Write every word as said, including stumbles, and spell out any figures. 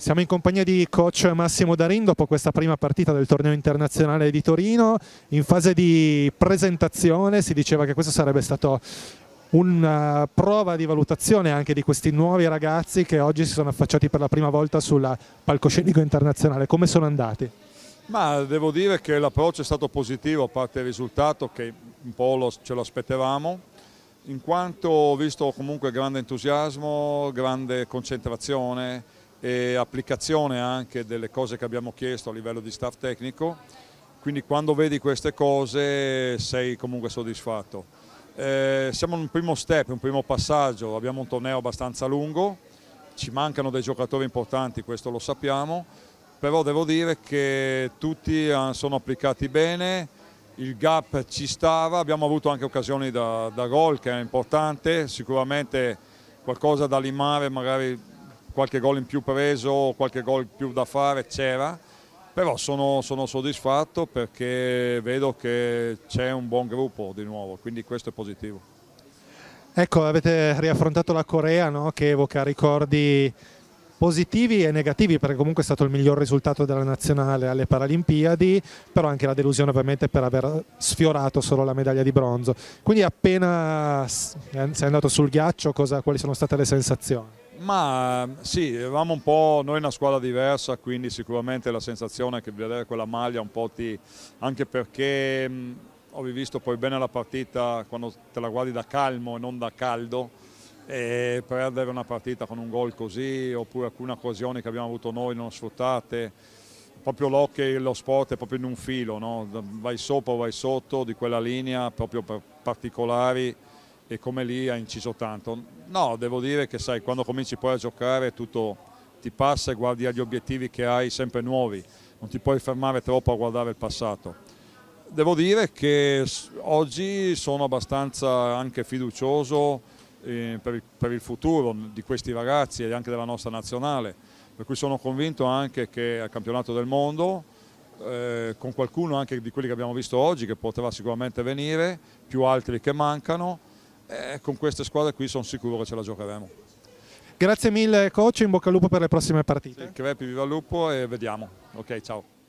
Siamo in compagnia di coach Massimo Da Rin dopo questa prima partita del torneo internazionale di Torino. In fase di presentazione si diceva che questo sarebbe stato una prova di valutazione anche di questi nuovi ragazzi che oggi si sono affacciati per la prima volta sul palcoscenico internazionale. Come sono andati? Ma devo dire che l'approccio è stato positivo, a parte il risultato che un po' lo, ce lo aspettavamo, in quanto ho visto comunque grande entusiasmo, grande concentrazione e applicazione anche delle cose che abbiamo chiesto a livello di staff tecnico, quindi quando vedi queste cose sei comunque soddisfatto. Eh, siamo in un primo step, un primo passaggio, abbiamo un torneo abbastanza lungo, ci mancano dei giocatori importanti, questo lo sappiamo, però devo dire che tutti sono applicati bene, il gap ci stava, abbiamo avuto anche occasioni da, da gol che è importante, sicuramente qualcosa da limare, magari qualche gol in più preso, qualche gol più da fare c'era, però sono, sono soddisfatto perché vedo che c'è un buon gruppo di nuovo, quindi questo è positivo. Ecco, avete riaffrontato la Corea, no? Che evoca ricordi positivi e negativi, perché comunque è stato il miglior risultato della nazionale alle Paralimpiadi, però anche la delusione ovviamente per aver sfiorato solo la medaglia di bronzo. Quindi appena sei andato sul ghiaccio, cosa, quali sono state le sensazioni? Ma sì, eravamo un po' noi una squadra diversa, quindi sicuramente la sensazione è che vedere quella maglia un po' ti... anche perché mh, ho rivisto poi bene la partita quando te la guardi da calmo e non da caldo, e perdere una partita con un gol così oppure alcune occasioni che abbiamo avuto noi non sfruttate, proprio l'hockey, lo sport è proprio in un filo, no? Vai sopra o vai sotto di quella linea proprio per particolari, e come lì ha inciso tanto. No, devo dire che sai, quando cominci poi a giocare tutto ti passa e guardi agli obiettivi che hai sempre nuovi, non ti puoi fermare troppo a guardare il passato. Devo dire che oggi sono abbastanza anche fiducioso eh, per, il, per il futuro di questi ragazzi e anche della nostra nazionale, per cui sono convinto anche che al campionato del mondo eh, con qualcuno anche di quelli che abbiamo visto oggi che potrà sicuramente venire, più altri che mancano, Eh, con queste squadre qui sono sicuro che ce la giocheremo. Grazie mille coach, in bocca al lupo per le prossime partite. Crepi, viva il lupo e vediamo. Ok, ciao.